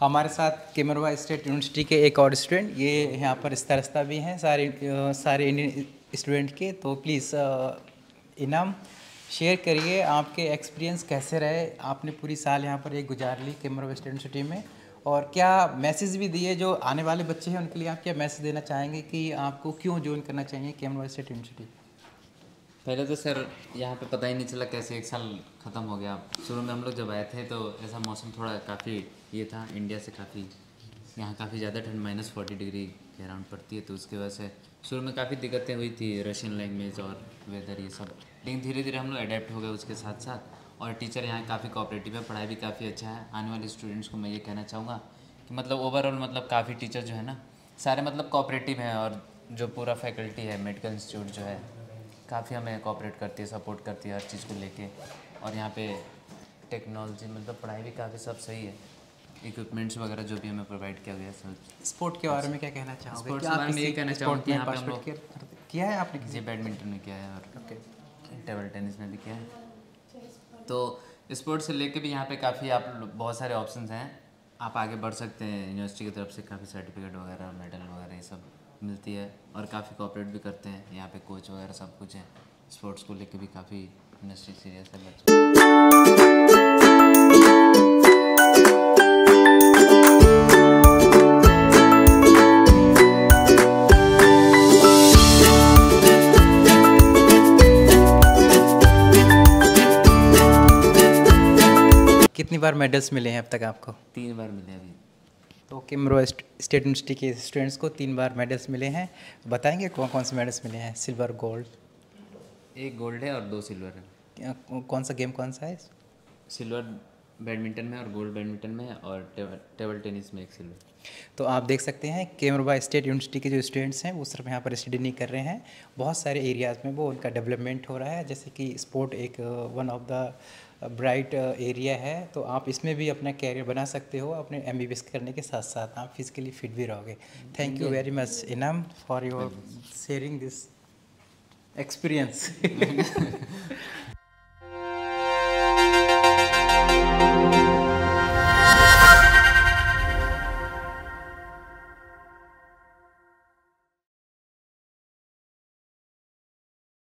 हमारे साथ केमेरोवा state university के एक और स्टूडेंट, ये यहाँ पर इस्तारस्ता भी हैं सारे इंडियन स्टूडेंट के। तो प्लीज़ इनाम शेयर करिए, आपके एक्सपीरियंस कैसे रहे, आपने पूरी साल यहाँ पर एक गुजार ली केमेरोवा स्टेट यूनिवर्सिटी में, और क्या मैसेज भी दिए जो आने वाले बच्चे हैं उनके लिए, आप क्या मैसेज देना चाहेंगे कि आपको क्यों ज्वाइन करना चाहिए केमेरोवा स्टेट यूनिवर्सिटी? पहले तो सर यहाँ पे पता ही नहीं चला कैसे एक साल ख़त्म हो गया। शुरू में हम लोग जब आए थे तो ऐसा मौसम थोड़ा काफ़ी ये था, इंडिया से काफ़ी यहाँ काफ़ी ज़्यादा ठंड -40 डिग्री के अराउंड पड़ती है, तो उसकी वजह से शुरू में काफ़ी दिक्कतें हुई थी, रशियन लैंग्वेज और वेदर ये सब। लेकिन धीरे धीरे हम लोग अडेप्ट हो गए उसके साथ साथ, और टीचर यहाँ काफ़ी कोऑपरेटिव है, पढ़ाई भी काफ़ी अच्छा है। आने वाले स्टूडेंट्स को मैं ये कहना चाहूँगा कि मतलब ओवरऑल मतलब काफ़ी टीचर जो है ना सारे मतलब कोऑपरेटिव हैं, और जो पूरा फैकल्टी है मेडिकल इंस्टीट्यूट जो है काफ़ी हमें कोऑपरेट करती है, सपोर्ट करती है हर चीज़ को लेके। और यहाँ पे टेक्नोलॉजी मतलब पढ़ाई भी काफ़ी सब सही है, इक्विपमेंट्स वगैरह जो भी हमें प्रोवाइड किया गया है। स्पोर्ट के बारे में क्या कहना चाहोगे? स्पोर्ट्स के बारे में ये कहना चाहूँगा यहाँ पर हम लोग किया है, आपने जी बैडमिंटन में किया है और टेबल टेनिस में भी किया है, तो स्पोर्ट्स से लेके भी यहाँ पर काफ़ी आप बहुत सारे ऑप्शन हैं, आप आगे बढ़ सकते हैं। यूनिवर्सिटी की तरफ से काफ़ी सर्टिफिकेट वगैरह मेडल वगैरह ये सब मिलती है, और काफ़ी कोऑपरेट भी करते हैं यहाँ पे, कोच वगैरह सब कुछ है। स्पोर्ट्स को लेके भी काफ़ी इंडस्ट्री सीरियस है। कितनी बार मेडल्स मिले हैं अब तक आपको? 3 बार मिले अभी। तो केमेरोवा स्टेट यूनिवर्सिटी के स्टूडेंट्स को 3 बार मेडल्स मिले हैं। बताएंगे कौन कौन से मेडल्स मिले हैं? सिल्वर, गोल्ड, 1 गोल्ड है और 2 सिल्वर है। कौन सा गेम कौन सा है? सिल्वर बैडमिंटन में और गोल्ड बैडमिंटन में, और टेबल टेनिस में 1 सिल्वर। तो आप देख सकते हैं केमेरोवा स्टेट यूनिवर्सिटी के जो स्टूडेंट्स हैं वो सिर्फ यहाँ पर स्टडी नहीं कर रहे हैं, बहुत सारे एरियाज़ में वो उनका डेवलपमेंट हो रहा है, जैसे कि स्पोर्ट एक one of the bright area है, तो आप इसमें भी अपना कैरियर बना सकते हो, अपने MBBS करने के साथ साथ आप फिजिकली फिट भी रहोगे। Thank you very much Inam for your sharing this experience.